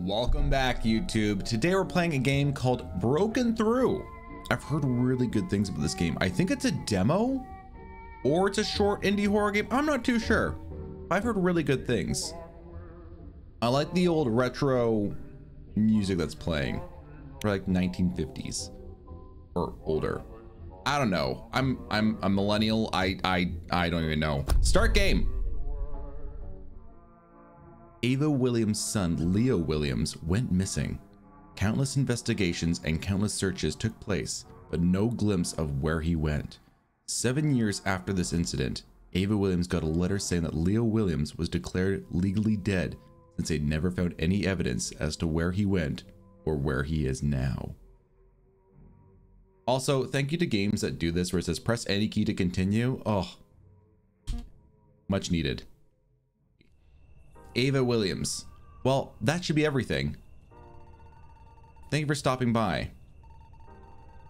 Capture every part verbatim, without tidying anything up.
Welcome back, YouTube. Today we're playing a game called Broken Through. I've heard really good things about this game. I think it's a demo or it's a short indie horror game. I'm not too sure. I've heard really good things. I like the old retro music that's playing, or like nineteen fifties or older. I don't know. I'm I'm a millennial. I I I don't even know. Start game. Ava Williams' son, Leo Williams, went missing. Countless investigations and countless searches took place, but no glimpse of where he went. Seven years after this incident, Ava Williams got a letter saying that Leo Williams was declared legally dead since they never found any evidence as to where he went or where he is now. Also, thank you to games that do this where it says press any key to continue. Oh, much needed. Ava Williams. Well, that should be everything. Thank you for stopping by.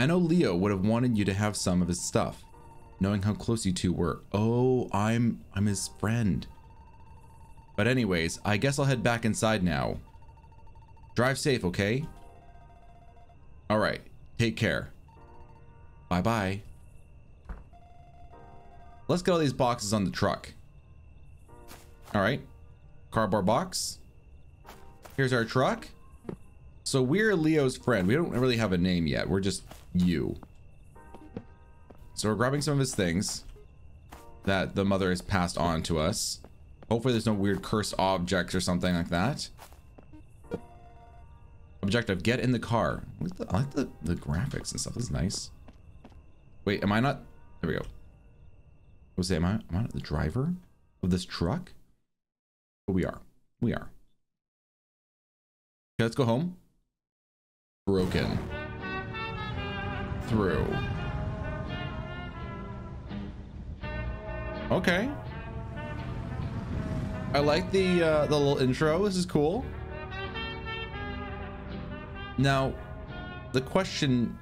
I know Leo would have wanted you to have some of his stuff, knowing how close you two were. Oh, I'm I'm his friend. But anyways, I guess I'll head back inside now. Drive safe, okay? All right, take care. Bye-bye. Let's get all these boxes on the truck. All right. Cardboard box. Here's our truck. So we're Leo's friend. We don't really have a name yet. We're just you. So we're grabbing some of his things that the mother has passed on to us. Hopefully there's no weird cursed objects or something like that. Objective, get in the car. I like the, I like the, the graphics and stuff. It's nice. Wait, am I not? There we go. Was it, am I, am I not the driver of this truck? We are. We are. Okay, let's go home. Broken Through. Okay. I like the uh, the little intro. This is cool. Now, the question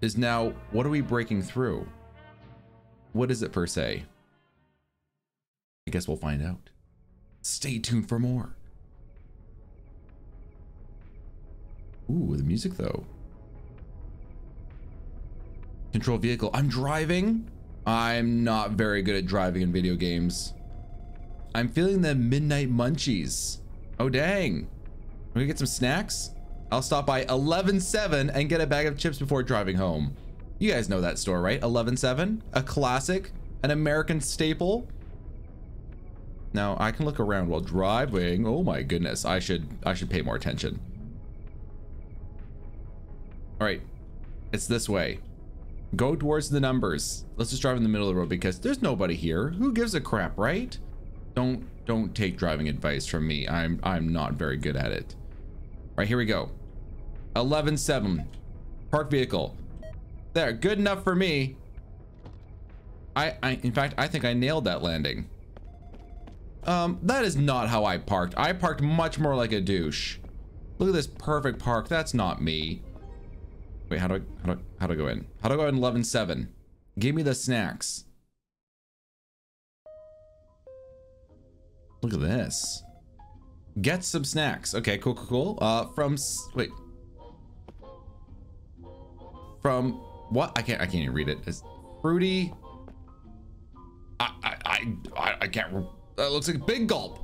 is now, what are we breaking through? What is it per se? I guess we'll find out. Stay tuned for more. Ooh, the music though. Control vehicle. I'm driving. I'm not very good at driving in video games. I'm feeling the midnight munchies. Oh, dang. I'm gonna get some snacks. I'll stop by eleven seven and get a bag of chips before driving home. You guys know that store, right? eleven seven, a classic, an American staple. Now I can look around while driving. Oh my goodness. I should, I should pay more attention. All right. It's this way. Go towards the numbers. Let's just drive in the middle of the road because there's nobody here. Who gives a crap, right? Don't, don't take driving advice from me. I'm, I'm not very good at it. All right, here we go. eleven seven, park vehicle. There, good enough for me. I, I, in fact, I think I nailed that landing. Um, that is not how I parked. I parked much more like a douche. Look at this perfect park. That's not me. Wait, how do I, how do I, how do I go in? How do I go in eleven seven? Give me the snacks. Look at this. Get some snacks. Okay, cool, cool, cool. Uh, from, wait. From what? I can't, I can't even read it. It's fruity. I, I, I, I can't. That looks like a big gulp.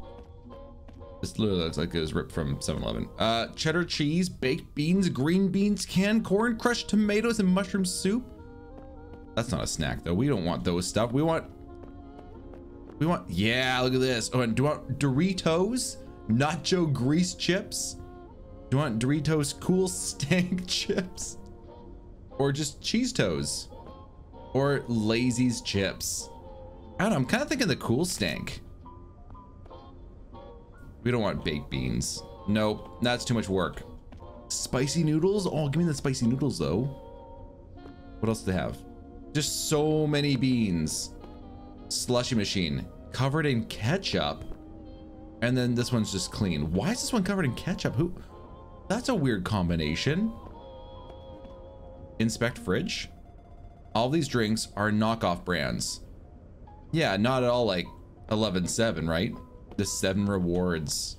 This literally looks like it was ripped from seven eleven. Uh, cheddar cheese, baked beans, green beans, canned corn, crushed tomatoes, and mushroom soup. That's not a snack though. We don't want those stuff. We want, we want, yeah, look at this. Oh, and do you want Doritos? Nacho grease chips? Do you want Doritos cool stank chips? Or just cheese toes? Or Lazy's chips? I don't know, I'm kind of thinking the cool stank. We don't want baked beans. Nope, that's too much work. Spicy noodles? Oh, give me the spicy noodles though. What else do they have? Just so many beans. Slushy machine covered in ketchup. And then this one's just clean. Why is this one covered in ketchup? Who? That's a weird combination. Inspect fridge. All these drinks are knockoff brands. Yeah, not at all like eleven seven, right? The seven rewards.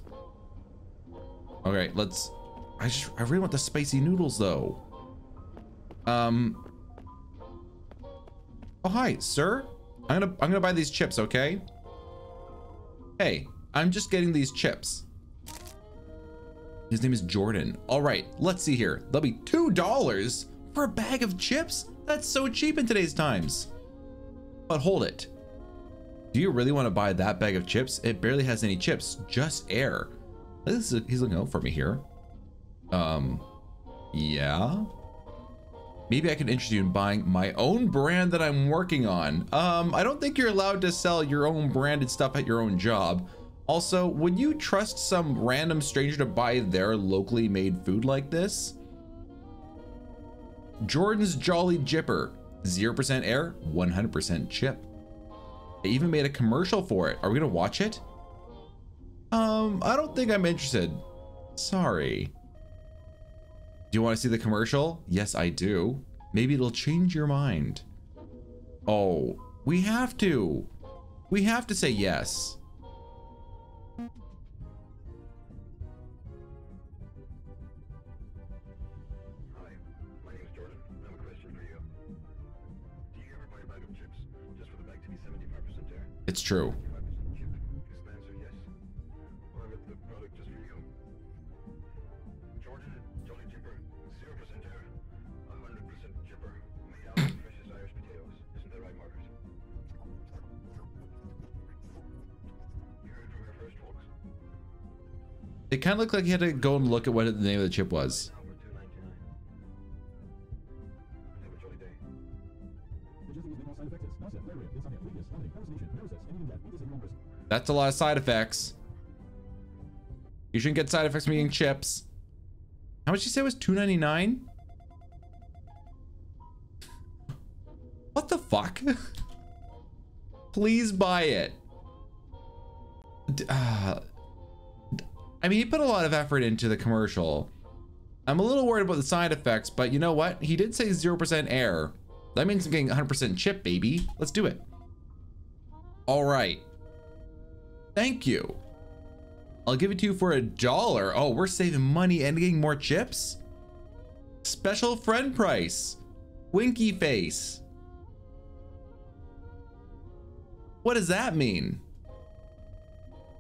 Okay, let's. I just, I really want the spicy noodles though. Um. Oh hi, sir. I'm gonna I'm gonna buy these chips, okay? Hey, I'm just getting these chips. His name is Jordan. All right, let's see here. That'll be two dollars for a bag of chips? That's so cheap in today's times. But hold it. Do you really want to buy that bag of chips? It barely has any chips, just air. This is, he's looking out for me here. Um, yeah. Maybe I could interest you in buying my own brand that I'm working on. Um, I don't think you're allowed to sell your own branded stuff at your own job. Also, would you trust some random stranger to buy their locally made food like this? Jordan's Jolly Jipper. zero percent air, one hundred percent chip. They even made a commercial for it. Are we gonna watch it? Um, I don't think I'm interested. Sorry. Do you want to see the commercial? Yes, I do. Maybe it'll change your mind. Oh, we have to. We have to say yes. Hi, my name is Jordan. I have a question for you. Do you ever buy a bag of chips just for the bag to be seventy-five percent air? It's true. It kind of looked like he had to go and look at what the name of the chip was. That's a lot of side effects. You shouldn't get side effects from eating chips. How much did you say it was? two ninety-nine? What the fuck? Please buy it. D uh. I mean, he put a lot of effort into the commercial. I'm a little worried about the side effects, but you know what? He did say zero percent air. That means I'm getting one hundred percent chip, baby. Let's do it. All right. Thank you. I'll give it to you for a dollar. Oh, we're saving money and getting more chips? Special friend price. Winky face. What does that mean?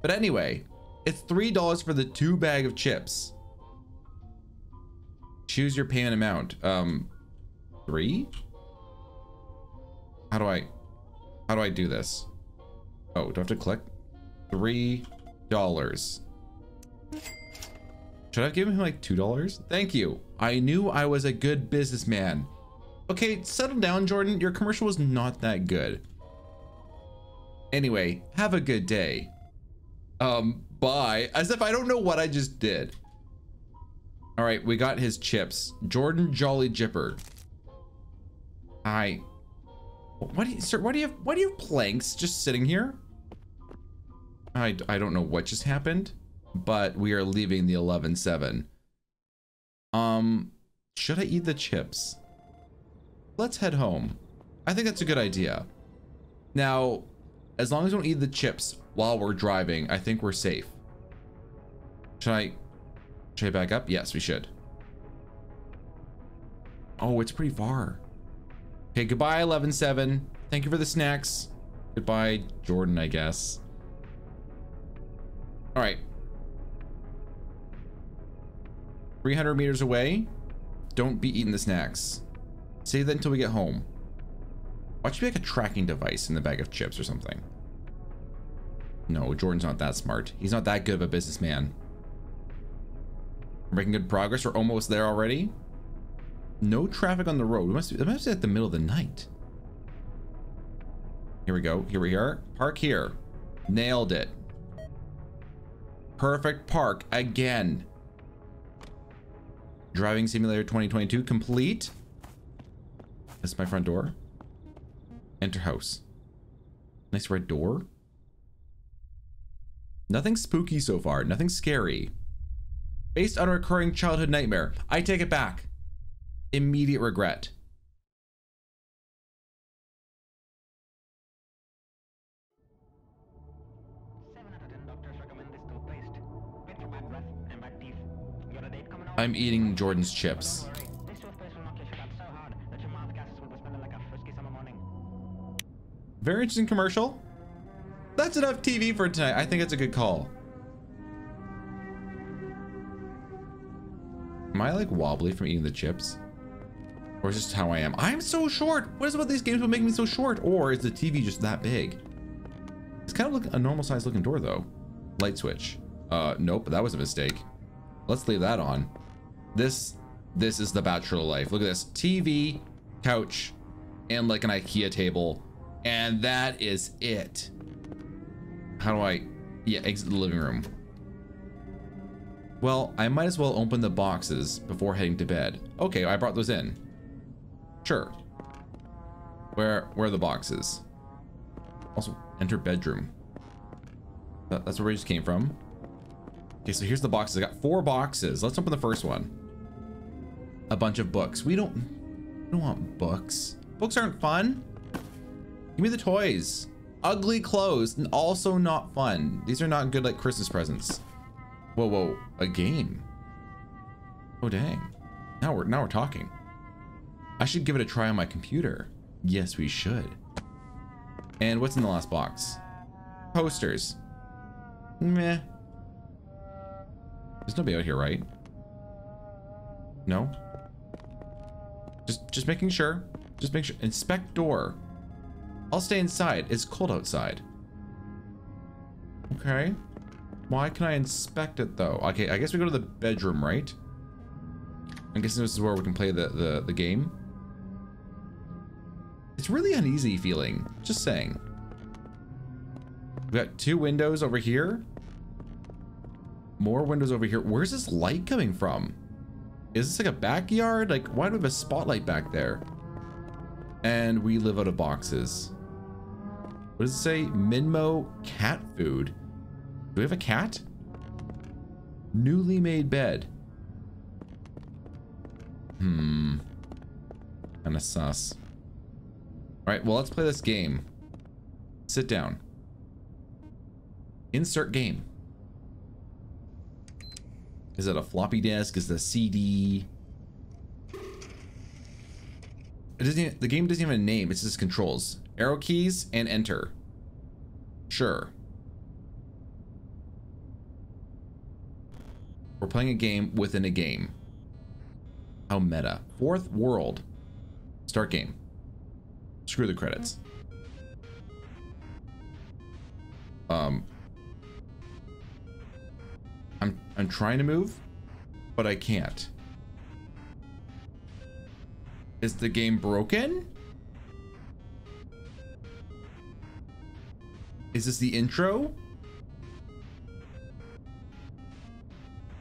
But anyway, it's three dollars for the two bag of chips. Choose your payment amount. Um, three? How do I, how do I do this? Oh, do I have to click? three dollars. Should I have given him like two dollars? Thank you. I knew I was a good businessman. Okay, settle down, Jordan. Your commercial was not that good. Anyway, have a good day. Um, bye. As if I don't know what I just did. All right, we got his chips. Jordan Jolly Jipper. Hi. What do you, sir? Why do you have? Why do you have planks just sitting here? I I don't know what just happened, but we are leaving the eleven seven. Um, should I eat the chips? Let's head home. I think that's a good idea. Now, as long as we don't eat the chips while we're driving, I think we're safe. Should I, should I back up? Yes, we should. Oh, it's pretty far. Okay, goodbye, eleven seven. Thank you for the snacks. Goodbye, Jordan, I guess. All right. three hundred meters away. Don't be eating the snacks. Save that until we get home. Why should we have like a tracking device in the bag of chips or something? No, Jordan's not that smart. He's not that good of a businessman. We're making good progress. We're almost there already. No traffic on the road. We must be, we must be at the middle of the night. Here we go. Here we are. Park here. Nailed it. Perfect park again. Driving Simulator twenty twenty-two complete. This is my front door. Enter house. Nice red door. Nothing spooky so far. Nothing scary. Based on a recurring childhood nightmare. I take it back. Immediate regret. seven out of ten doctors recommend this toothpaste. Good for bad breath and bad teeth. I'm eating Jordan's chips. Very interesting commercial. That's enough T V for tonight. I think it's a good call. Am I like wobbly from eating the chips? Or is this how I am? I'm so short. What is it about these games that make me so short? Or is the T V just that big? It's kind of like a normal size looking door though. Light switch. Uh, nope, that was a mistake. Let's leave that on. This, this is the bachelor life. Look at this. T V, couch, and like an IKEA table. And that is it. How do I, yeah, exit the living room. Well, I might as well open the boxes before heading to bed. Okay, I brought those in. Sure. Where, where are the boxes? Also, enter bedroom. That, that's where we just came from. Okay, so here's the boxes. I got four boxes. Let's open the first one. A bunch of books. We don't, we don't want books. Books aren't fun. Give me the toys. Ugly clothes and also not fun. These are not good like Christmas presents. Whoa, whoa, a game. Oh dang. Now we're now we're talking. I should give it a try on my computer. Yes, we should. And what's in the last box? Posters. Meh. There's nobody out here, right? No. Just just making sure. Just make sure. Inspect door. I'll stay inside. It's cold outside. Okay. Why can I inspect it though? Okay, I guess we go to the bedroom, right? I'm guessing this is where we can play the, the, the game. It's really uneasy feeling. Just saying. We got two windows over here. More windows over here. Where's this light coming from? Is this like a backyard? Like, why do we have a spotlight back there? And we live out of boxes. What does it say? Minmo cat food. Do we have a cat? Newly made bed. Hmm. Kinda sus. Alright, well let's play this game. Sit down. Insert game. Is it a floppy disk? Is it a C D? It doesn't even, the game doesn't even name, it's just controls. Arrow keys and enter. Sure. We're playing a game within a game. How meta. Fourth World. Start game. Screw the credits. Um I'm I'm trying to move, but I can't. Is the game broken? Is this the intro?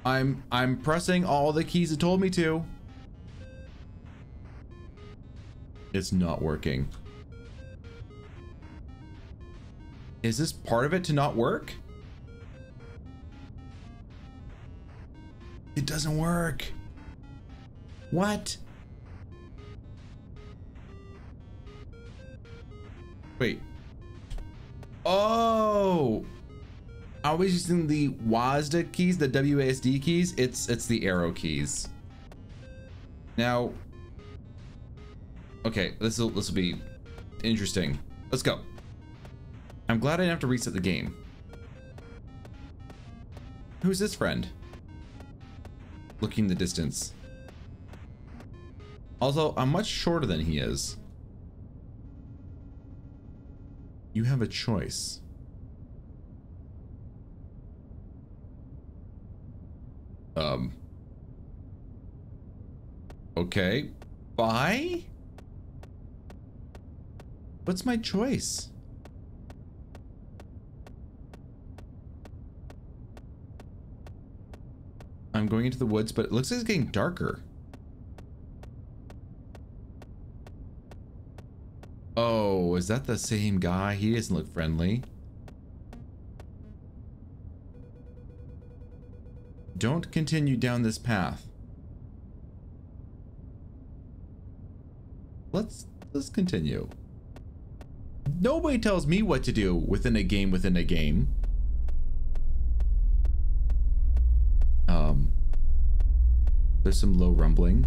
I'm I'm pressing all the keys it told me to. It's not working. Is this part of it to not work? It doesn't work. What? Wait. Oh, I was using the W A S D keys, the W A S D keys. It's it's the arrow keys. Now, okay, this will this will be interesting. Let's go. I'm glad I didn't have to reset the game. Who's this friend? Looking in the distance. Also, I'm much shorter than he is. You have a choice. Um. Okay. Bye? What's my choice? I'm going into the woods, but it looks like it's getting darker. Oh, is that the same guy? He doesn't look friendly. Don't continue down this path. Let's let's continue. Nobody tells me what to do within a game within a game. Um There's some low rumbling.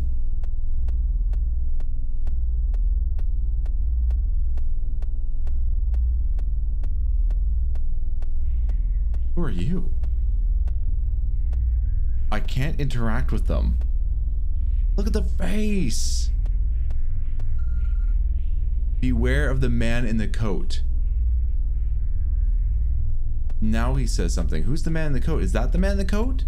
Who are you? I can't interact with them. Look at the face. Beware of the man in the coat. Now he says something. Who's the man in the coat? Is that the man in the coat?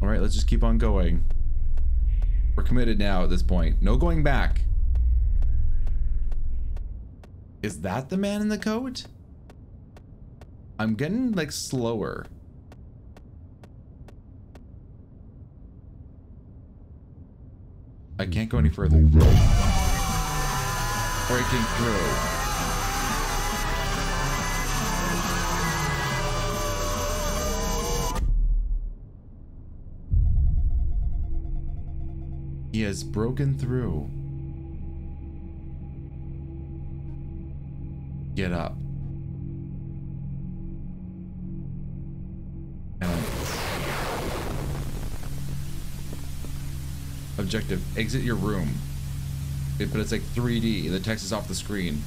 All right, let's just keep on going. We're committed now at this point. No going back. Is that the man in the coat? I'm getting like slower. I can't go any further. Breaking through. He has broken through. Get up. Objective, exit your room. It, but it's like three D, the text is off the screen.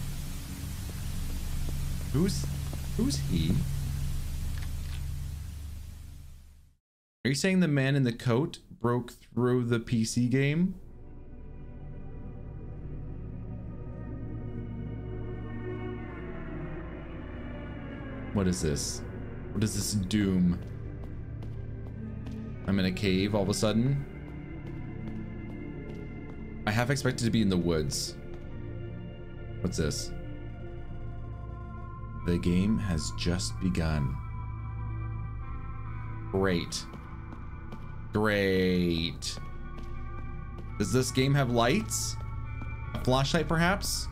Who's, who's he? Are you saying the man in the coat broke through the P C game? What is this? What is this doom? I'm in a cave all of a sudden. I half expected to be in the woods. What's this? The game has just begun. Great. Great. Does this game have lights? A flashlight, perhaps?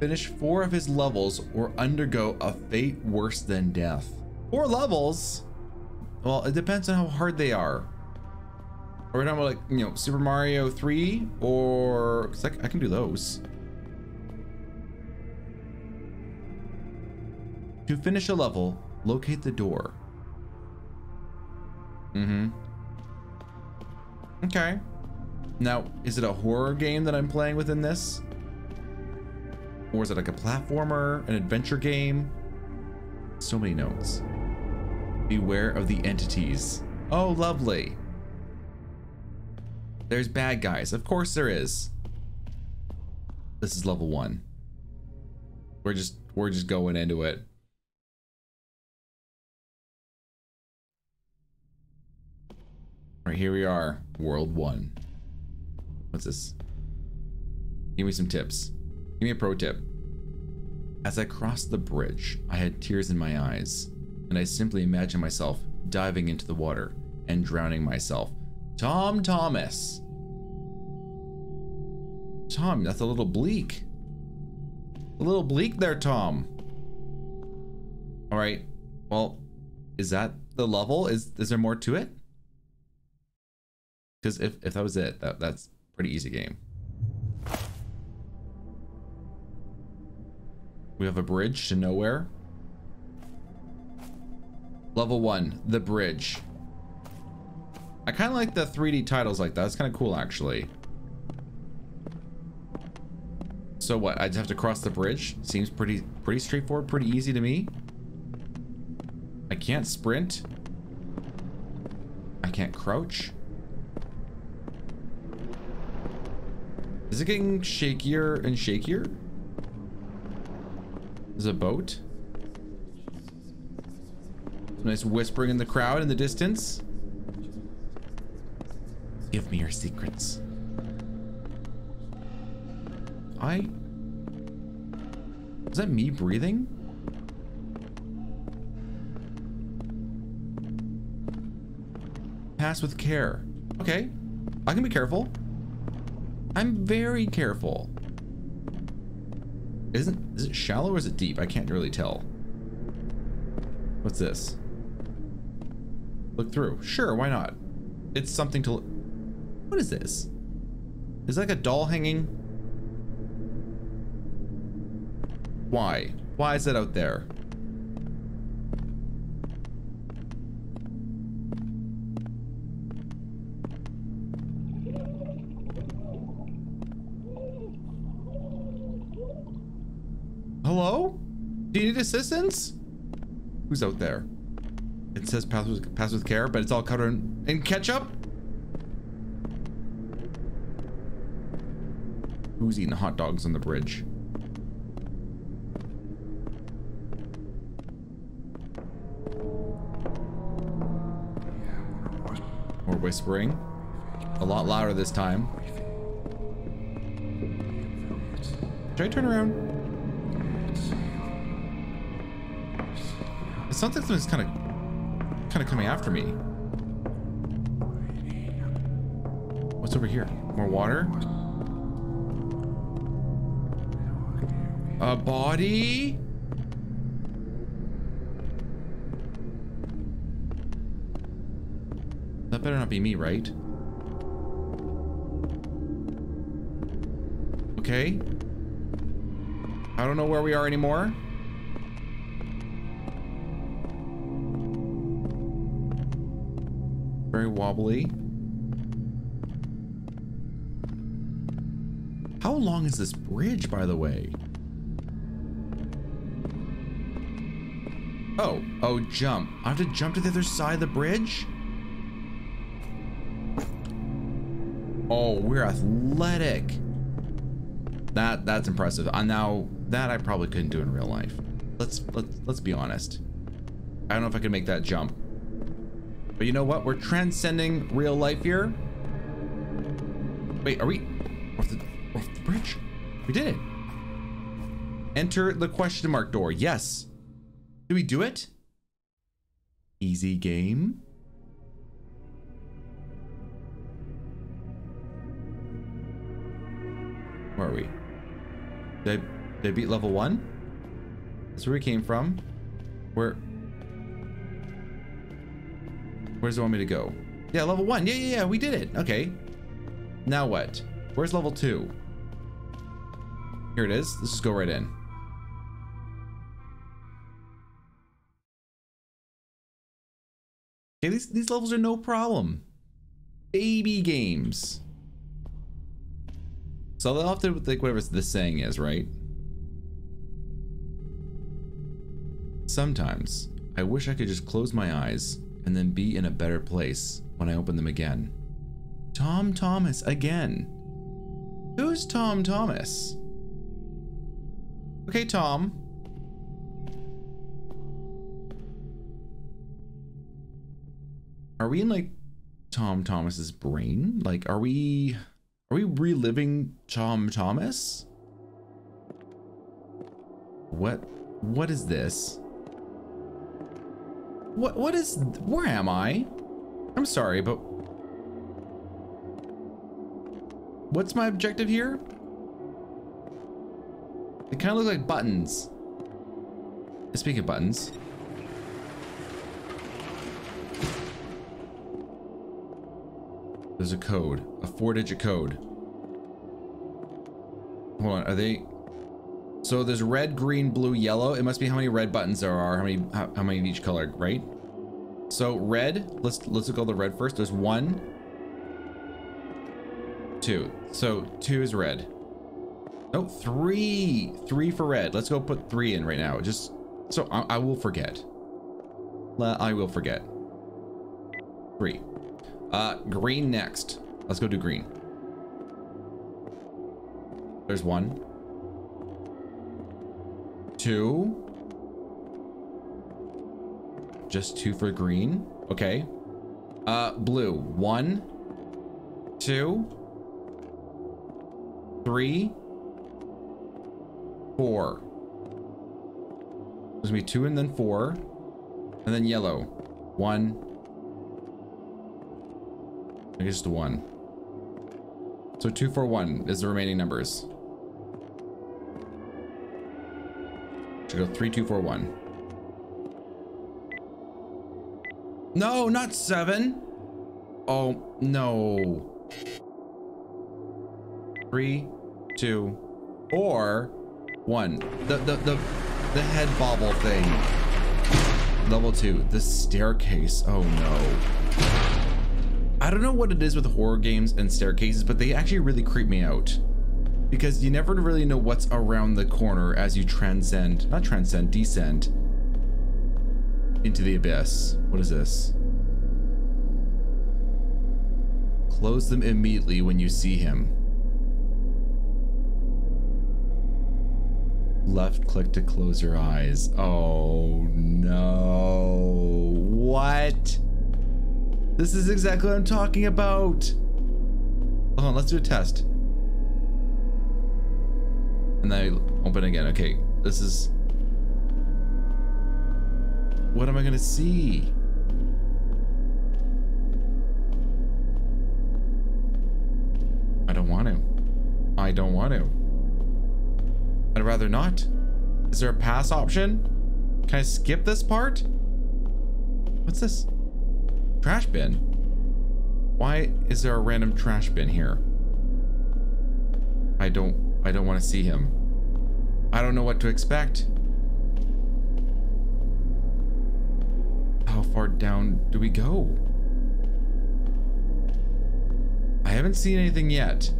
Finish four of his levels or undergo a fate worse than death. Four levels? Well, it depends on how hard they are. Are we talking about like, you know, Super Mario three or, cause I, I can do those. To finish a level, locate the door. Mm-hmm. Okay. Now, is it a horror game that I'm playing within this? Or is it like a platformer, an adventure game? So many notes. Beware of the entities. Oh, lovely. There's bad guys. Of course there is. This is level one. We're just, we're just going into it. Right, here we are. World one. What's this? Give me some tips. Give me a pro tip. As I crossed the bridge, I had tears in my eyes. And I simply imagine myself diving into the water and drowning myself. Tom Thomas. Tom, that's a little bleak. A little bleak there, Tom. All right. Well, is that the level? Is is there more to it? Because if, if that was it, that, that's a pretty easy game. We have a bridge to nowhere. Level one, the bridge. I kind of like the three D titles like that. That's kind of cool, actually. So what? I just have to cross the bridge. Seems pretty, pretty straightforward, pretty easy to me. I can't sprint. I can't crouch. Is it getting shakier and shakier? There's a boat. Nice whispering in the crowd in the distance. Give me your secrets. I... Is that me breathing? Pass with care. Okay. I can be careful. I'm very careful. Isn't... Is it shallow or is it deep? I can't really tell. What's this? Look through. Sure, why not? It's something to look. What is this? Is like a doll hanging? Why? Why is it out there? Hello? Do you need assistance? Who's out there? It says pass with, pass with care, but it's all covered in, in ketchup? Who's eating hot dogs on the bridge? We're whispering. A lot louder this time. Should I turn around? It sounds like something's kind of... kind of coming after me. What's over here? More water? A body? That better not be me, right? Okay. I don't know where we are anymore. Very wobbly. How long is this bridge, by the way? Oh, oh, jump. I have to jump to the other side of the bridge? Oh, we're athletic. That that's impressive. And now that I probably couldn't do in real life. Let's let's let's be honest. I don't know if I can make that jump. But you know what? We're transcending real life here. Wait, are we off the, off the bridge? We did it. Enter the question mark door. Yes. Did we do it? Easy game. Where are we? Did I, did I beat level one? That's where we came from. Where... Where does it want me to go? Yeah, level one. Yeah, yeah, yeah. We did it. Okay. Now what? Where's level two? Here it is. Let's just go right in. Okay, these, these levels are no problem. Baby games. So they'll have to, like, whatever this saying is, right? Sometimes I wish I could just close my eyes and then be in a better place when I open them again. Tom Thomas again. Who's Tom Thomas? Okay, Tom. Are we in like Tom Thomas's brain? Like, are we, are we reliving Tom Thomas? What, what is this? What, what is, where am I? I'm sorry, but what's my objective here? They kind of look like buttons. Speaking of buttons. There's a code, a four digit code. Hold on, are they? So there's red, green, blue, yellow. It must be how many red buttons there are, how many how, how many of each color, right? So red, let's let's look at the red first. There's one, two. So two is red. No, three, three for red. Let's go put three in right now. Just so I, I will forget. I will forget. Three. Uh, green next. Let's go do green. There's one. Two. Just two for green. Okay. Uh, blue. One. Two. Three. Four. There's gonna be two and then four. And then yellow. One. I guess just one. So two, four, one is the remaining numbers. Go three, two, four, one. No, not seven. Oh no. Three, two, or one. The the the the head bobble thing. Level two. The staircase. Oh no. I don't know what it is with horror games and staircases, but they actually really creep me out. Because you never really know what's around the corner as you transcend, not transcend, descend into the abyss. What is this? Close them immediately when you see him. Left click to close your eyes. Oh no. What? This is exactly what I'm talking about. Hold on, let's do a test. And then I open again. Okay, this is... What am I gonna see? I don't want to. I don't want to. I'd rather not. Is there a pass option? Can I skip this part? What's this? Trash bin? Why is there a random trash bin here? I don't... I don't want to see him. I don't know what to expect. How far down do we go? I haven't seen anything yet.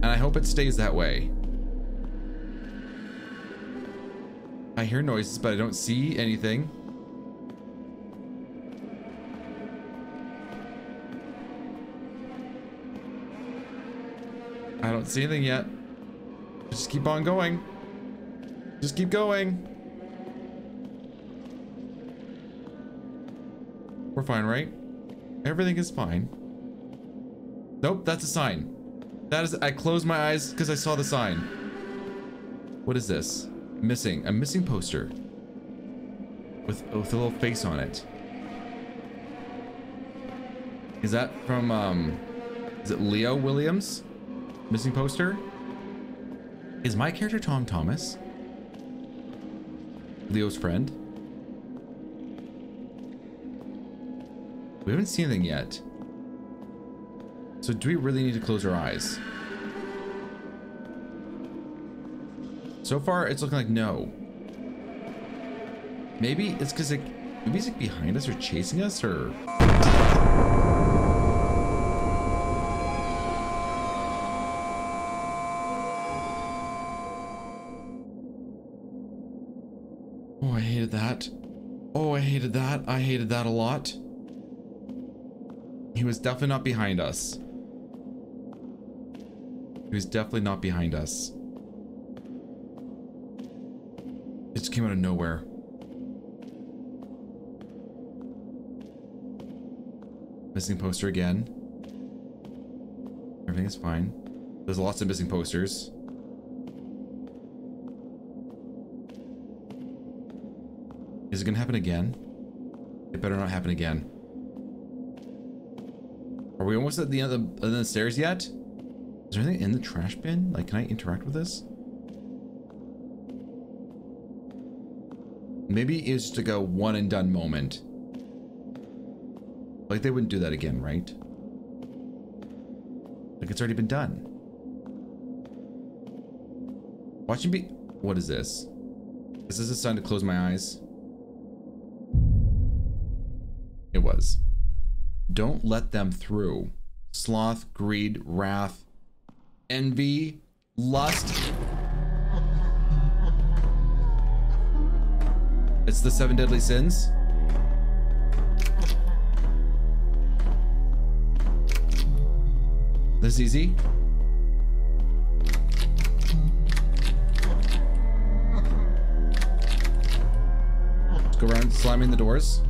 And I hope it stays that way. I hear noises, but I don't see anything. I don't see anything yet. Just keep on going. Just keep going. We're fine, right? Everything is fine. Nope, that's a sign. That is, I closed my eyes because I saw the sign. What is this? Missing. A missing poster. With, with a little face on it. Is that from, um... is it Leo Williams? Missing poster? Is my character Tom Thomas? Leo's friend? We haven't seen anything yet. So do we really need to close our eyes? So far, it's looking like no. Maybe it's because it, maybe it's like behind us or chasing us or... that. I hated that a lot. He was definitely not behind us. He was definitely not behind us. It just came out of nowhere. Missing poster again. Everything is fine. There's lots of missing posters. Is it gonna happen again? It better not happen again. Are we almost at the end of the, of the stairs yet? Is there anything in the trash bin? Like, can I interact with this? Maybe it's just like a one and done moment. Like they wouldn't do that again, right? Like it's already been done. Watching be- What is this? Is this a sign to close my eyes? It was. Don't let them through. Sloth, greed, wrath, envy, lust. It's the seven deadly sins. This is easy. Let's go around slamming the doors.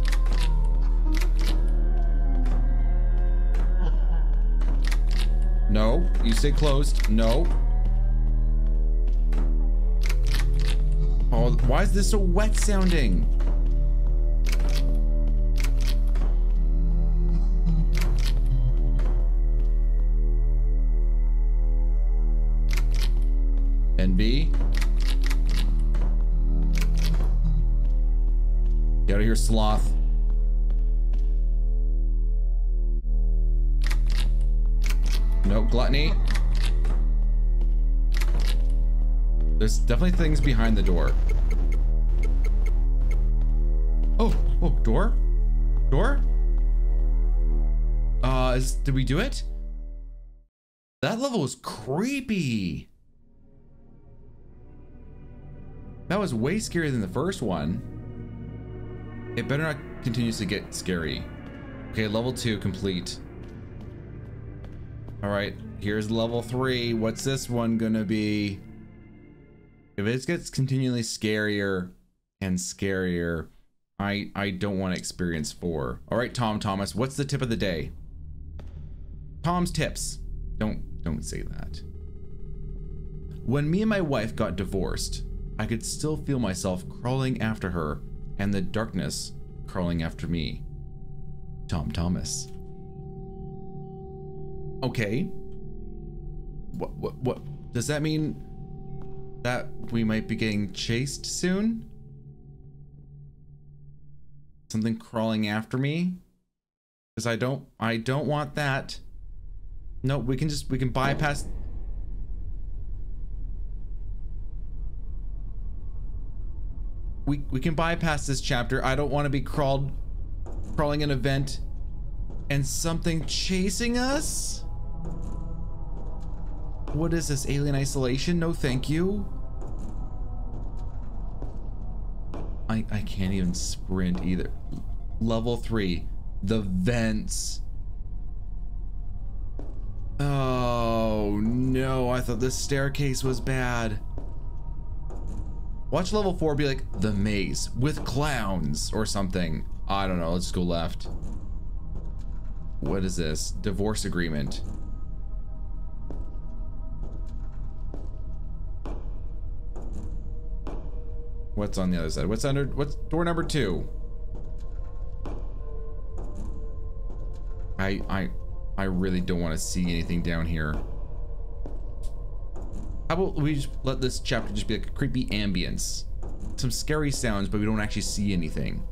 No, you say closed. No. Oh, why is this so wet sounding? N B. Get out of here, sloth. No, gluttony. There's definitely things behind the door. Oh, oh, door? Door? Uh, is, did we do it? That level was creepy. That was way scarier than the first one. It better not continues to get scary. Okay, level two complete. All right, here's level three. What's this one gonna be? If it gets continually scarier and scarier, I, I don't want to experience four. All right, Tom Thomas, what's the tip of the day? Tom's tips. Don't, don't say that. When me and my wife got divorced, I could still feel myself crawling after her and the darkness crawling after me. Tom Thomas. Okay. What, what, what? Does that mean that we might be getting chased soon? Something crawling after me? Because I don't, I don't want that. No, we can just, we can bypass. We, we can bypass this chapter. I don't want to be crawled, crawling in an event and something chasing us? What is this, alien isolation? No, thank you. I, I can't even sprint either. Level three, the vents. Oh no, I thought this staircase was bad. Watch level four be like the maze with clowns or something. I don't know, let's just go left. What is this? Divorce agreement. What's on the other side? What's under, what's door number two? I, I, I really don't want to see anything down here. How about we just let this chapter just be like a creepy ambience? Some scary sounds, but we don't actually see anything.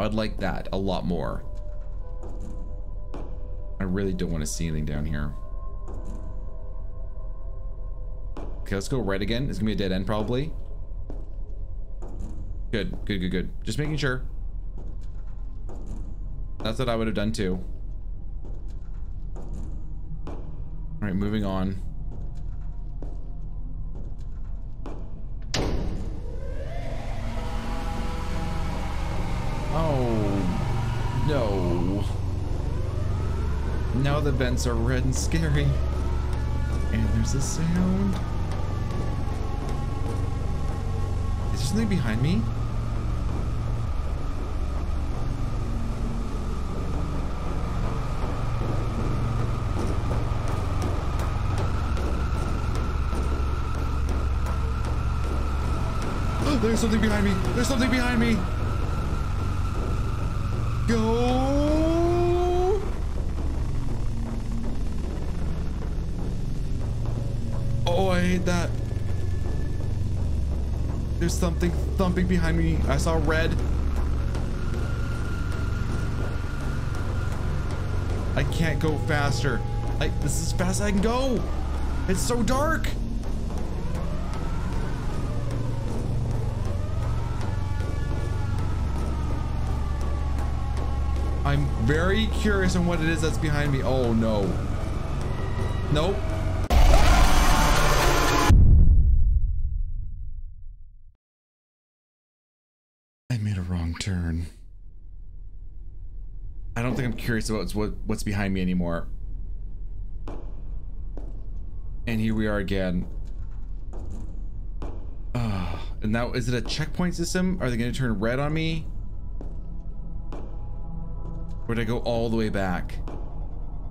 I'd like that a lot more. I really don't want to see anything down here. Okay, let's go right again. It's gonna be a dead end probably. Good, good, good, good. Just making sure. That's what I would have done too. All right, moving on. Oh, no. Now the vents are red and scary. And there's a sound. Is there something behind me? There's something behind me. There's something behind me. Go. Oh, I hate that. There's something thumping behind me. I saw red. I can't go faster. Like, this is as fast as I can go. It's so dark. I'm very curious on what it is that's behind me. Oh no. Nope. I made a wrong turn. I don't think I'm curious about what, what's behind me anymore. And here we are again. Uh, and now, is it a checkpoint system? Are they gonna turn red on me? Or did I go all the way back?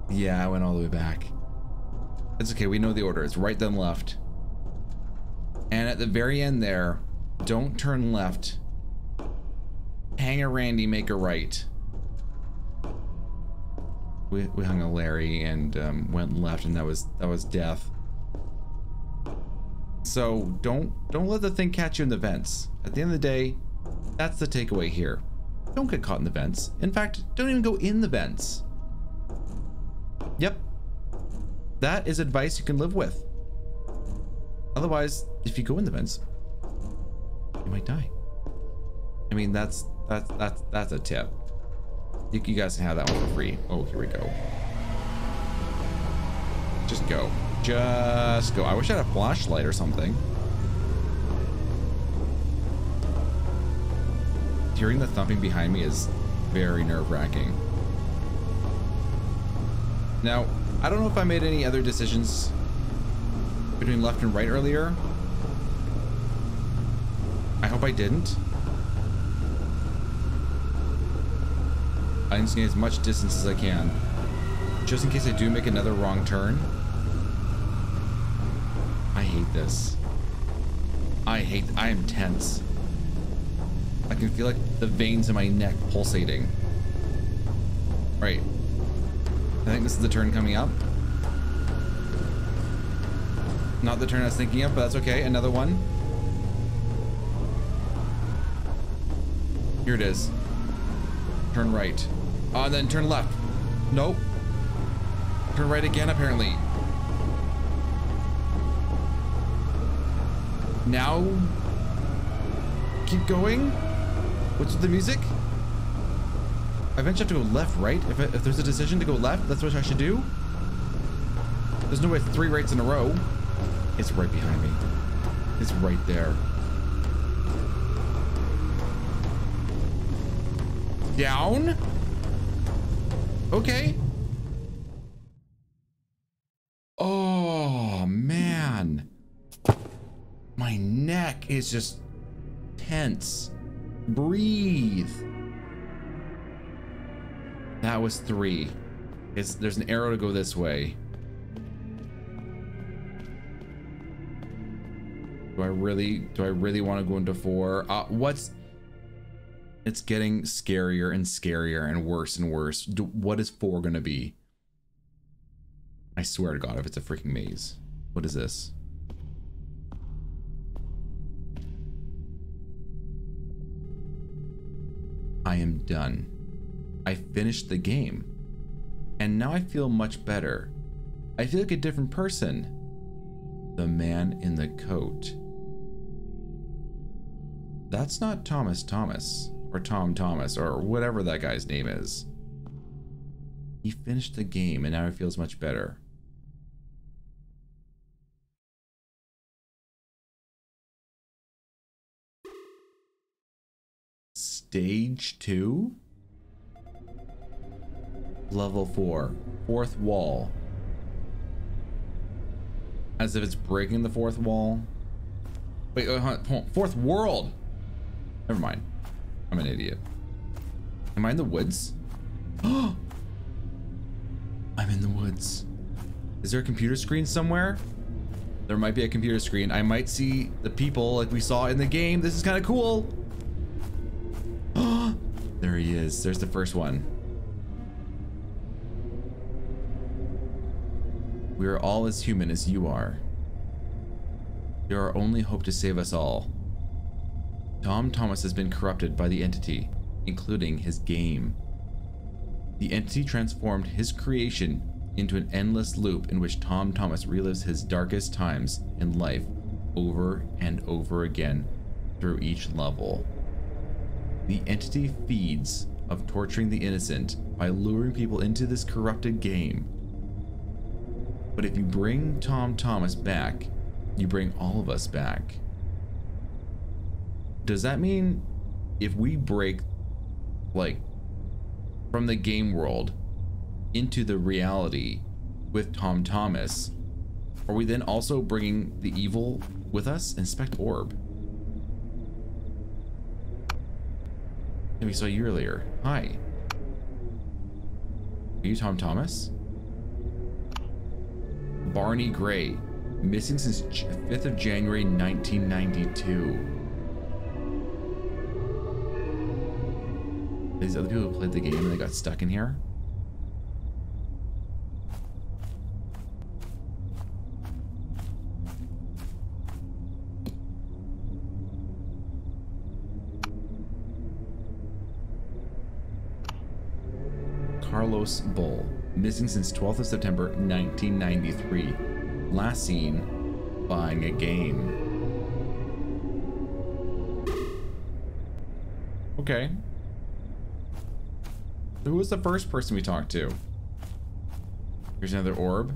Yeah, I went all the way back. It's okay, we know the order. It's right, then left. And at the very end there, don't turn left. Hang a Randy, make a right. We, we hung a Larry and um, went left, and that was that was death. So don't don't let the thing catch you in the vents. At the end of the day, that's the takeaway here. Don't get caught in the vents. In fact, don't even go in the vents. Yep. That is advice you can live with. Otherwise, if you go in the vents, you might die. I mean, that's that's that's that's a tip. You, you guys can have that one for free. Oh, here we go. Just go. Just go. I wish I had a flashlight or something. Hearing the thumping behind me is very nerve-wracking. Now, I don't know if I made any other decisions between left and right earlier. I hope I didn't. I need to gain as much distance as I can, just in case I do make another wrong turn. I hate this. I hate, I am tense. I can feel like the veins in my neck pulsating. Right. I think this is the turn coming up. Not the turn I was thinking of, but that's okay. Another one. Here it is. Turn right. Oh, and then turn left. Nope. Turn right again, apparently. Now? Keep going? What's with the music? I eventually have to go left, right? If, I, if there's a decision to go left, that's what I should do? There's no way three rights in a row. It's right behind me. It's right there. Down? Okay. Oh, man. My neck is just tense. Breathe. That was three. It's, there's an arrow to go this way. Do I really, do I really want to go into four? Uh, what's, it's getting scarier and scarier and worse and worse. Do, what is four going to be? I swear to God, if it's a freaking maze. What is this? I am done. I finished the game, and now I feel much better. I feel like a different person. The man in the coat. That's not Thomas Thomas, or Tom Thomas, or whatever that guy's name is. He finished the game, and now he feels much better. Stage two? Level four, fourth wall. As if it's breaking the fourth wall. Wait, wait, hold on. Fourth world. Never mind. I'm an idiot. Am I in the woods? Oh, I'm in the woods. Is there a computer screen somewhere? There might be a computer screen. I might see the people like we saw in the game. This is kind of cool. Oh, there he is. There's the first one. We are all as human as you are. You're our only hope to save us all. Tom Thomas has been corrupted by the entity, including his game. The entity transformed his creation into an endless loop in which Tom Thomas relives his darkest times in life over and over again through each level. The entity feeds of torturing the innocent by luring people into this corrupted game. But if you bring Tom Thomas back, you bring all of us back. Does that mean if we break, like, from the game world into the reality with Tom Thomas, are we then also bringing the evil with us? Inspect orb. And we saw you earlier. Hi. Are you Tom Thomas? Barney Gray, missing since fifth of January, nineteen ninety-two. These other people who played the game and they got stuck in here. Carlos Bull. Missing since twelfth of September, nineteen ninety-three. Last seen buying a game. Okay. Who was the first person we talked to? Here's another orb.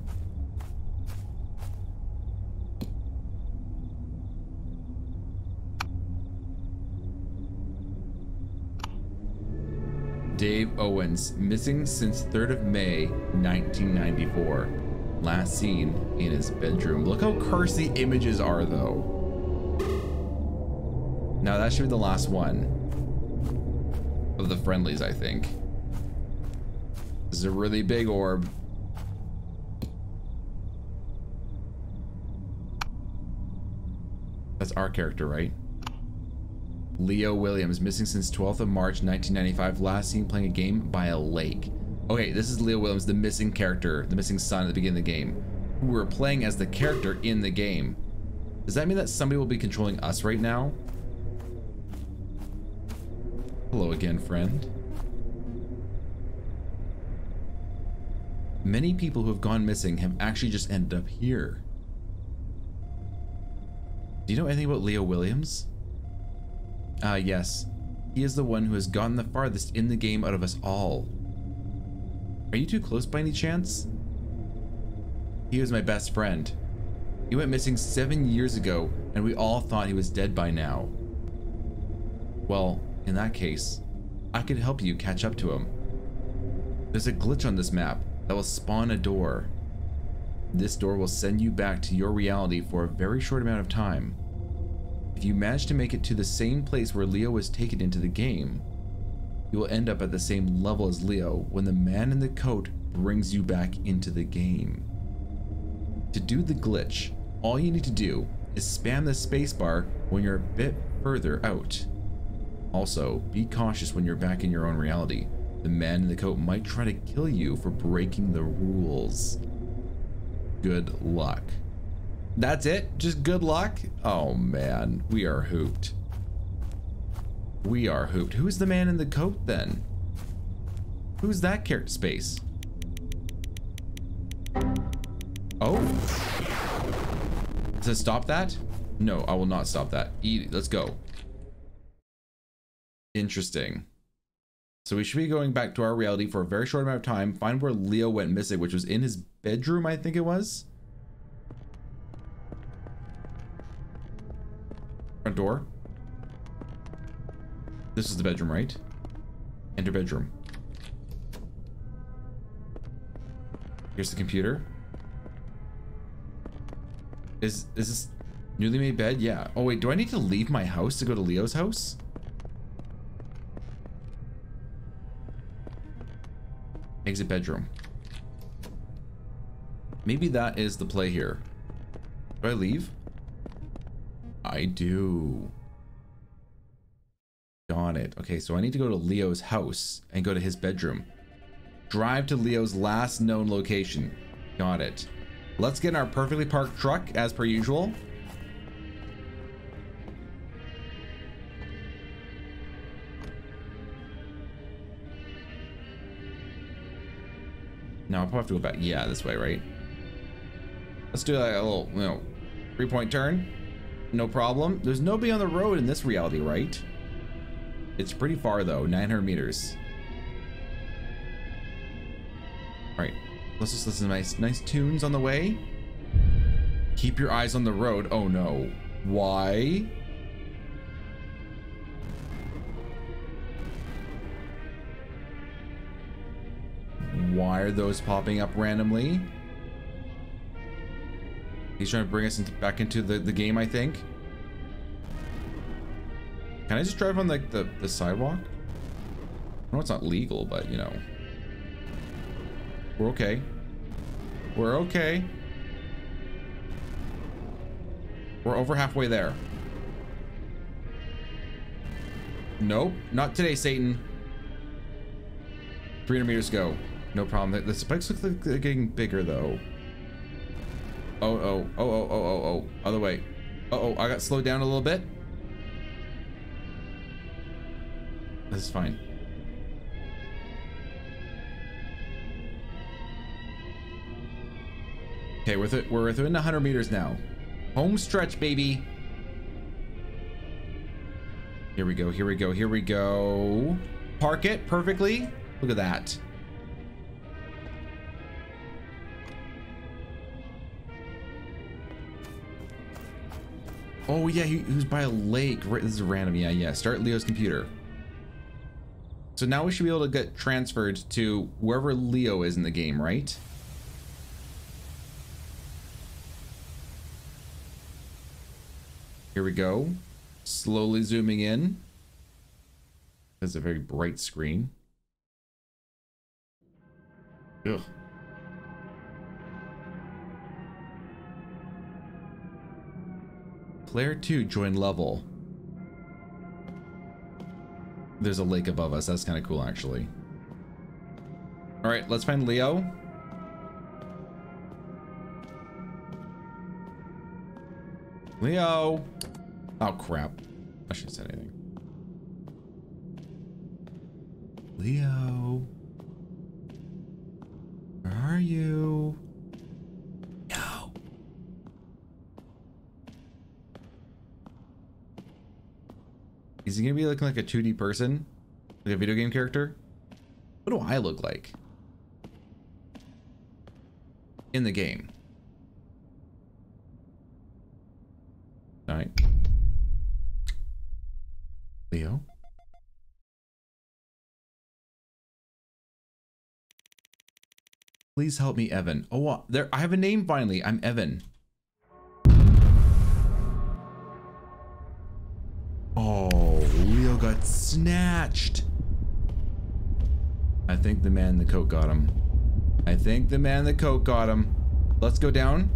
Dave Owens, missing since third of May nineteen ninety-four. Last seen in his bedroom. Look how cursed the images are, though. Now that should be the last one of the friendlies, I think. This is a really big orb. That's our character, right? Leo Williams, missing since twelfth of March nineteen ninety-five, last seen playing a game by a lake. Okay, this is Leo Williams, the missing character, the missing son at the beginning of the game, who we're playing as the character in the game. Does that mean that somebody will be controlling us right now? Hello again, friend. Many people who have gone missing have actually just ended up here. Do you know anything about Leo Williams? Ah, uh, yes. He is the one who has gone the farthest in the game out of us all. Are you too close by any chance? He was my best friend. He went missing seven years ago, and we all thought he was dead by now. Well, in that case, I could help you catch up to him. There's a glitch on this map that will spawn a door. This door will send you back to your reality for a very short amount of time. If you manage to make it to the same place where Leo was taken into the game, you will end up at the same level as Leo when the man in the coat brings you back into the game. To do the glitch, all you need to do is spam the spacebar when you're a bit further out. Also, be cautious when you're back in your own reality. The man in the coat might try to kill you for breaking the rules. Good luck. That's it? Just good luck? Oh man, we are hooped. We are hooped. Who's the man in the coat then? Who's that character space? Oh. Does it stop that? No, I will not stop that. Eat it. Let's go. Interesting. So we should be going back to our reality for a very short amount of time. Find where Leo went missing, which was in his bedroom, I think it was. Front door. This is the bedroom, right? Enter bedroom. Here's the computer. Is is this newly made bed? Yeah. Oh wait, do I need to leave my house to go to Leo's house? Exit bedroom. Maybe that is the play here. Do I leave? I do. Got it. Okay, so I need to go to Leo's house and go to his bedroom. Drive to Leo's last known location. Got it. Let's get in our perfectly parked truck as per usual. Now I'll probably have to go back. Yeah, this way, right? Let's do like a little, you know, three-point turn. No problem. There's nobody on the road in this reality, right? It's pretty far though, nine hundred meters. All right, let's just listen to nice, nice tunes on the way. Keep your eyes on the road. Oh no, why? Why are those popping up randomly? He's trying to bring us into, back into the, the game, I think. Can I just drive on like the, the sidewalk? I know it's not legal, but you know. We're okay. We're okay. We're over halfway there. Nope, not today, Satan. three hundred meters go. No problem. The, the spikes look like they're getting bigger though. Oh, oh, oh, oh, oh, oh, oh. Other way. Uh oh, I got slowed down a little bit. This is fine. Okay, we're, th we're within one hundred meters now. Home stretch, baby. Here we go, here we go, here we go. Park it perfectly. Look at that. Oh yeah, he, he was by a lake. This is random, yeah, yeah. Start Leo's computer. So now we should be able to get transferred to wherever Leo is in the game, right? Here we go. Slowly zooming in. That's a very bright screen. Ugh. Player two, join level. There's a lake above us. That's kind of cool, actually. All right, let's find Leo. Leo. Oh, crap. I shouldn't have said anything. Leo. Where are you? No. Is he going to be looking like a two D person? Like a video game character? What do I look like? In the game. All right. Leo? Please help me, Evan. Oh, there, I have a name finally. I'm Evan. Oh, Leo got snatched. I think the man in the coat got him. I think the man in the coat got him. Let's go down.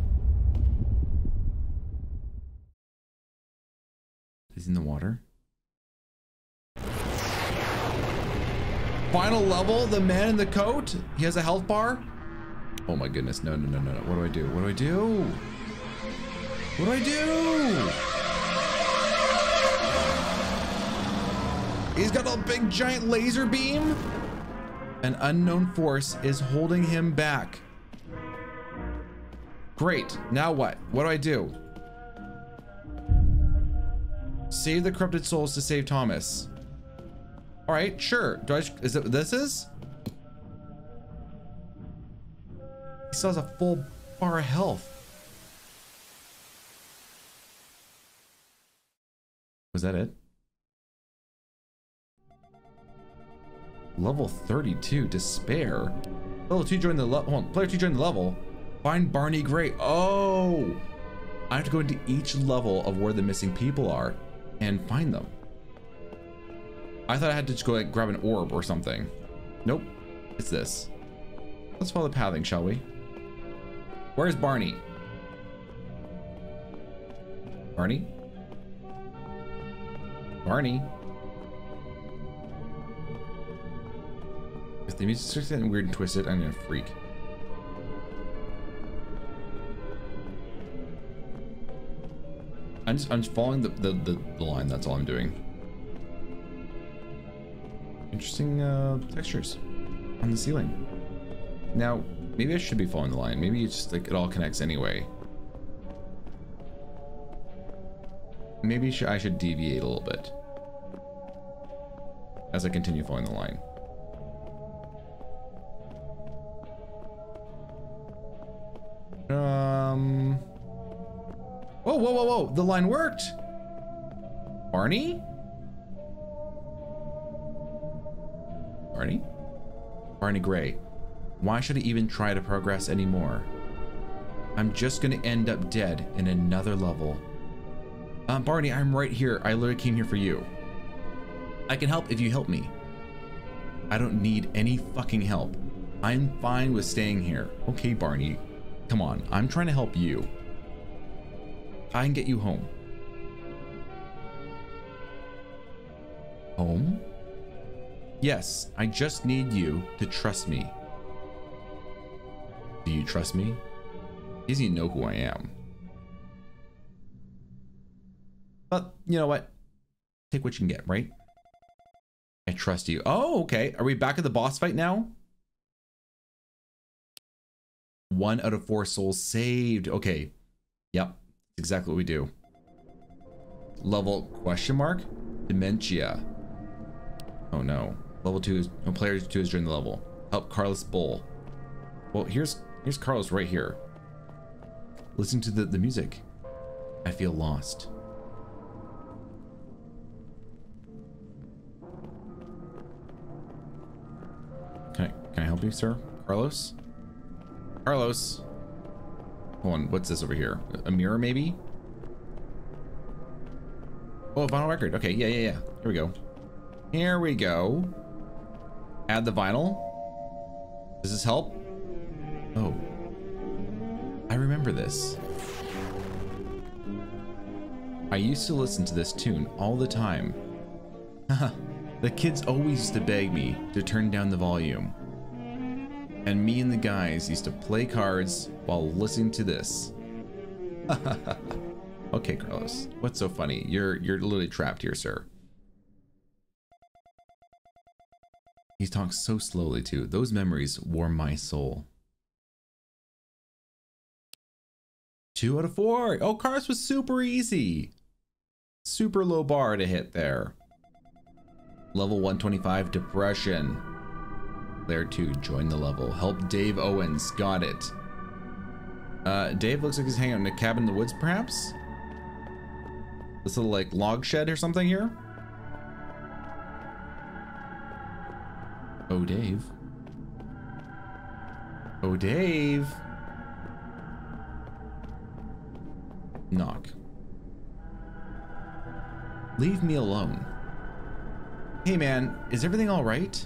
He's in the water. Final level, the man in the coat. He has a health bar. Oh my goodness. No, no, no, no, no. What do I do? What do I do? What do I do? He's got a big giant laser beam. An unknown force is holding him back. Great. Now what? What do I do? Save the corrupted souls to save Thomas. All right, sure. Do I, is that what this is? He still has a full bar of health. Was that it? Level thirty-two, despair. Level two joined the level. Hold on, player two joined the level. Find Barney Gray. Oh, I have to go into each level of where the missing people are and find them. I thought I had to just go like grab an orb or something. Nope, it's this. Let's follow the pathing, shall we? Where's Barney? Barney? Barney? If the music starts getting weird and twisted, I'm gonna freak. I'm just, I'm just following the, the, the, the line, that's all I'm doing. Interesting uh, textures on the ceiling. Now, maybe I should be following the line. Maybe it's just like it all connects anyway. Maybe sh I should deviate a little bit as I continue following the line. Um. Whoa, whoa, whoa, whoa! The line worked. Barney? Barney? Barney Gray. Why should I even try to progress anymore? I'm just gonna end up dead in another level. Um, Barney, I'm right here. I literally came here for you. I can help if you help me. I don't need any fucking help. I'm fine with staying here. Okay, Barney. Come on. I'm trying to help you. I can get you home. Home? Yes, I just need you to trust me. Do you trust me? He doesn't even know who I am. But you know what? Take what you can get, right? I trust you. Oh, okay. Are we back at the boss fight now? One out of four souls saved. Okay. Yep. exactly what we do. Level question mark dementia. Oh no. Level two is no player two is during the level. Help Carlos Bull. Well, here's here's Carlos right here. Listen to the, the music. I feel lost. Can I, can I help you, sir? Carlos? Carlos? Hold on, what's this over here? A mirror, maybe? Oh, vinyl record. Okay, yeah, yeah, yeah. Here we go. Here we go. Add the vinyl. Does this help? Oh. I remember this. I used to listen to this tune all the time. The kids always used to beg me to turn down the volume. And me and the guys used to play cards while listening to this. Okay, Carlos. What's so funny? You're you're literally trapped here, sir. He talks so slowly too. Those memories warm my soul. Two out of four. Oh, Carlos was super easy. Super low bar to hit there. Level one twenty-five, depression. Player two, join the level. Help Dave Owens. Got it. Uh, Dave looks like he's hanging out in a cabin in the woods, perhaps? This little, like, log shed or something here? Oh, Dave. Oh, Dave. Knock. Leave me alone. Hey, man, is everything all right?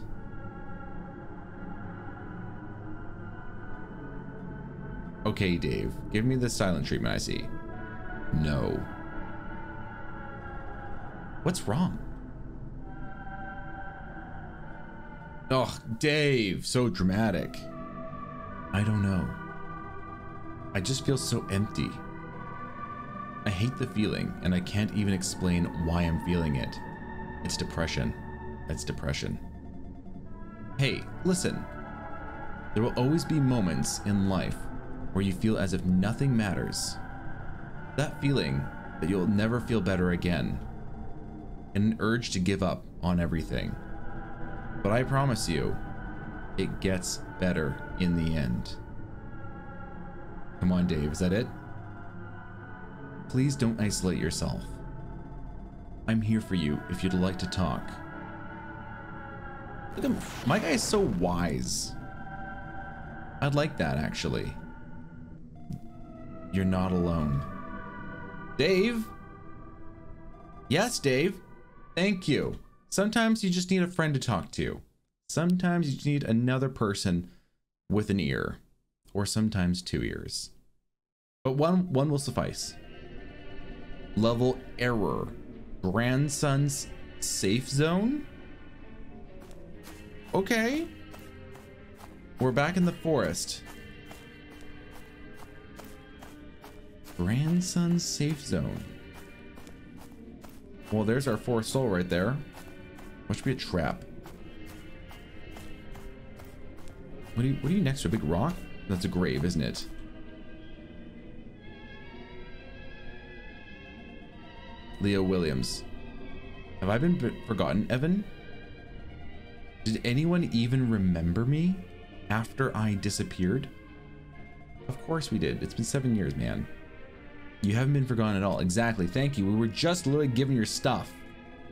Okay, Dave, give me the silent treatment I see. No. What's wrong? Ugh, Dave, so dramatic. I don't know. I just feel so empty. I hate the feeling, and I can't even explain why I'm feeling it. It's depression. It's depression. Hey, listen. There will always be moments in life where you feel as if nothing matters. That feeling that you'll never feel better again. And an urge to give up on everything. But I promise you, it gets better in the end. Come on, Dave, is that it? Please don't isolate yourself. I'm here for you if you'd like to talk. Look at him. My guy is so wise. I'd like that, actually. You're not alone. Dave? Yes, Dave. Thank you. Sometimes you just need a friend to talk to. Sometimes you just need another person with an ear. Or sometimes two ears. But one, one will suffice. Level error. Grandson's safe zone? Okay. We're back in the forest. Grandson's safe zone. Well, there's our fourth soul right there. Must be a trap. What are you, what are you next to? A big rock? That's a grave, isn't it? Leo Williams. Have I been forgotten, Evan? Did anyone even remember me after I disappeared? Of course we did. It's been seven years, man. You haven't been forgotten at all. Exactly. Thank you. We were just literally given your stuff.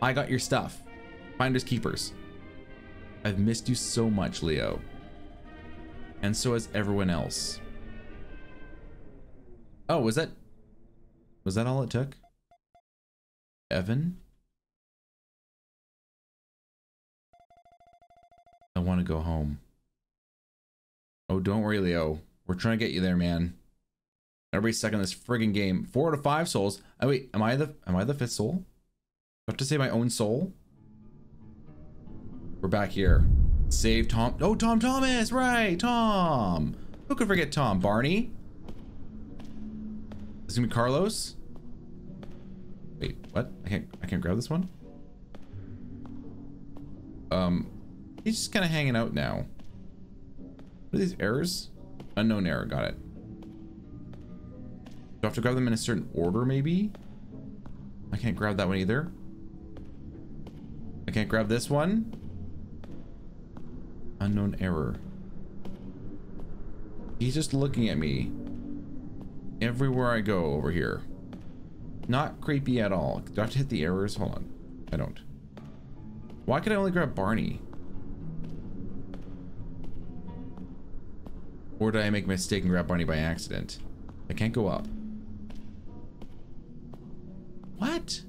I got your stuff. Finders keepers. I've missed you so much, Leo. And so has everyone else. Oh, was that... Was that all it took? Evan? I want to go home. Oh, don't worry, Leo. We're trying to get you there, man. Everybody's stuck in this friggin' game. Four out of five souls. Oh wait, am I the am I the fifth soul? Do I have to save my own soul? We're back here. Save Tom. Oh, Tom Thomas, right? Tom. Who could forget Tom? Barney. Is it gonna be Carlos? Wait, what? I can't. I can't grab this one. Um, he's just kind of hanging out now. What are these errors? Unknown error. Got it. I have to grab them in a certain order, maybe? I can't grab that one either. I can't grab this one. Unknown error. He's just looking at me everywhere I go over here. Not creepy at all. Do I have to hit the errors? Hold on. I don't. Why could I only grab Barney? Or did I make a mistake and grab Barney by accident? I can't go up. What?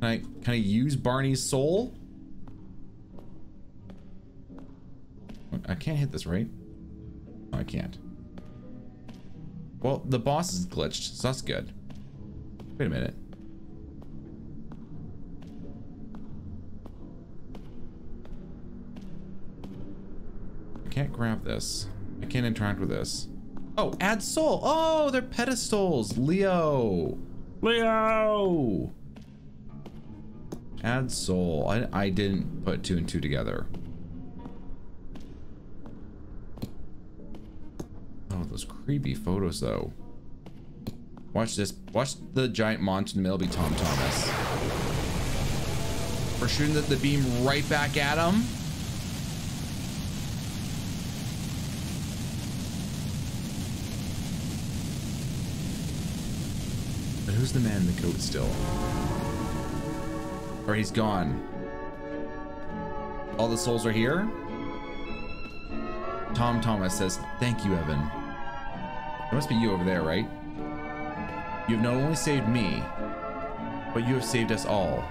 Can I, can I use Barney's soul? I can't hit this, right? No, I can't. Well, the boss is glitched, so that's good. Wait a minute. I can't grab this. I can't interact with this. Oh, add soul. Oh, they're pedestals. Leo. Leo. Add soul. I, I didn't put two and two together. Oh, those creepy photos, though. Watch this. Watch the giant monster in the middle be Tom Thomas. We're shooting the, the beam right back at him. But who's the man in the coat still? Or he's gone. All the souls are here. Tom Thomas says, "Thank you, Evan." It must be you over there, right? You've not only saved me, but you have saved us all.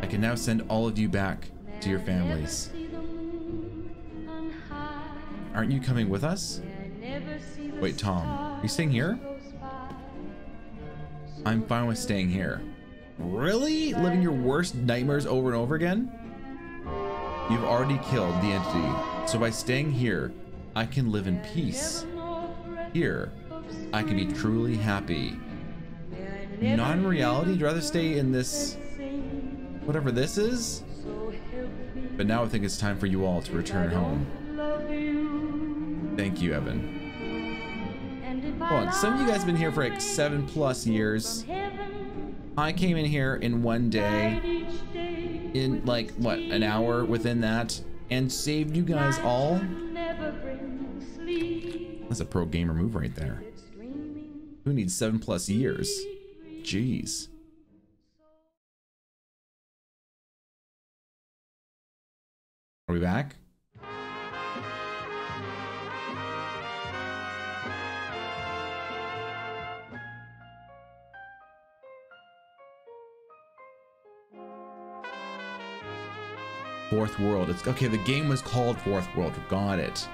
I can now send all of you back to your families. Aren't you coming with us? Wait, Tom, are you staying here? I'm fine with staying here. Really? Living your worst nightmares over and over again? You've already killed the entity, so by staying here, I can live in peace. Here, I can be truly happy. Not in reality, I'd rather stay in this, whatever this is. But now I think it's time for you all to return home. Thank you, Evan. Hold on, some of you guys have been here for like seven plus years. I came in here in one day, in like, what, an hour within that, and saved you guys all? That's a pro gamer move right there. Who needs seven plus years? Jeez. Are we back? Fourth World. It's okay. The game was called Fourth World. Got it.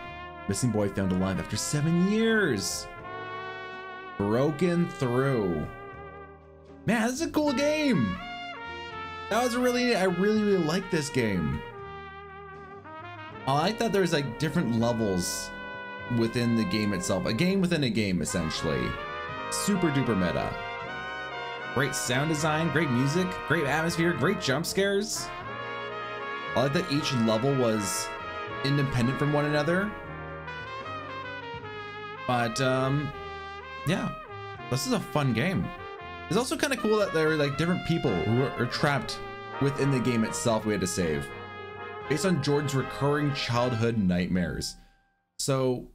Missing boy found alive after seven years. Broken Through. Man, this is a cool game. That was really. I really, really like this game. I like that there's like different levels within the game itself. A game within a game, essentially. Super duper meta. Great sound design. Great music. Great atmosphere. Great jump scares. I like that each level was independent from one another. But, um, yeah, this is a fun game. It's also kind of cool that there are like different people who are trapped within the game itself we had to save, based on Jordan's recurring childhood nightmares. So,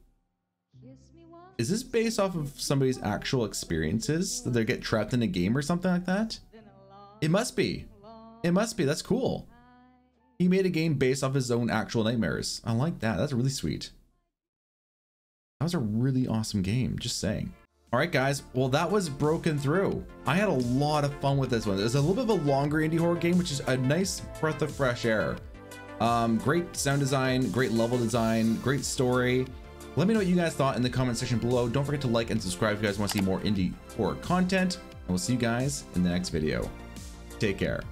is this based off of somebody's actual experiences? Did they get trapped in a game or something like that? It must be. It must be. That's cool. He made a game based off his own actual nightmares. I like that. That's really sweet. That was a really awesome game. Just saying. All right, guys. Well, that was Broken Through. I had a lot of fun with this one. It's a little bit of a longer indie horror game, which is a nice breath of fresh air. Um, great sound design, great level design, great story. Let me know what you guys thought in the comment section below. Don't forget to like and subscribe if you guys want to see more indie horror content. And we'll see you guys in the next video. Take care.